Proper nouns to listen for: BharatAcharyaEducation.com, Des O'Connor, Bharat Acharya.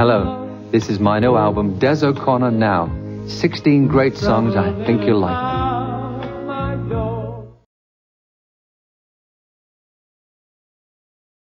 Hello, this is my new album, Des O'Connor Now. 16 great songs I think you'll like.